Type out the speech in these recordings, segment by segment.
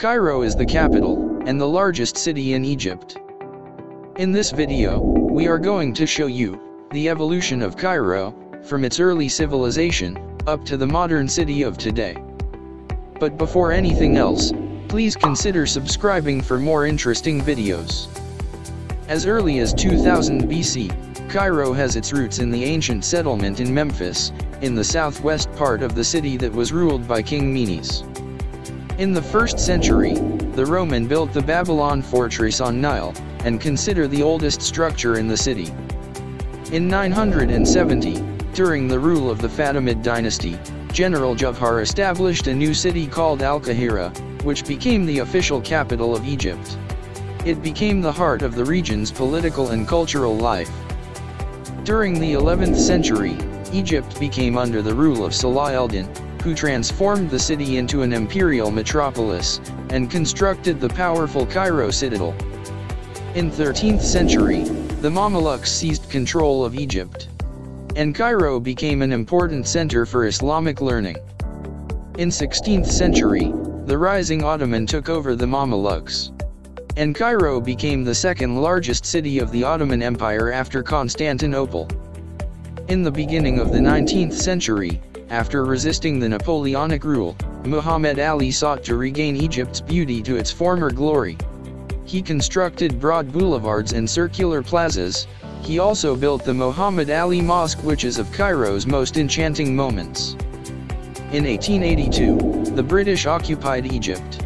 Cairo is the capital, and the largest city in Egypt. In this video, we are going to show you the evolution of Cairo, from its early civilization, up to the modern city of today. But before anything else, please consider subscribing for more interesting videos. As early as 2000 BC, Cairo has its roots in the ancient settlement in Memphis, in the southwest part of the city that was ruled by King Menes. In the 1st century, the Roman built the Babylon fortress on Nile, and consider the oldest structure in the city. In 970, during the rule of the Fatimid dynasty, General Jawhar established a new city called Al-Qahira, which became the official capital of Egypt. It became the heart of the region's political and cultural life. During the 11th century, Egypt became under the rule of Salah Eldin, who transformed the city into an imperial metropolis, and constructed the powerful Cairo citadel. In 13th century, the Mamluks seized control of Egypt, and Cairo became an important center for Islamic learning. In 16th century, the rising Ottoman took over the Mamluks, and Cairo became the second largest city of the Ottoman Empire after Constantinople. In the beginning of the 19th century, after resisting the Napoleonic rule, Muhammad Ali sought to regain Egypt's beauty to its former glory. He constructed broad boulevards and circular plazas. He also built the Muhammad Ali Mosque, which is of Cairo's most enchanting moments. In 1882, the British occupied Egypt.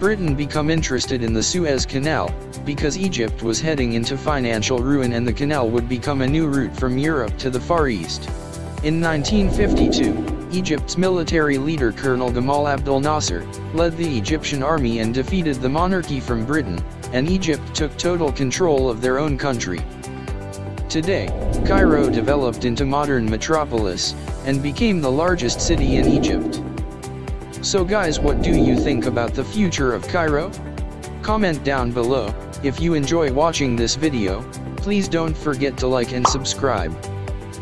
Britain became interested in the Suez Canal, because Egypt was heading into financial ruin and the canal would become a new route from Europe to the Far East. In 1952, Egypt's military leader Colonel Gamal Abdel Nasser led the Egyptian army and defeated the monarchy from Britain, and Egypt took total control of their own country. Today, Cairo developed into modern metropolis, and became the largest city in Egypt. So guys, what do you think about the future of Cairo? Comment down below. If you enjoy watching this video, please don't forget to like and subscribe.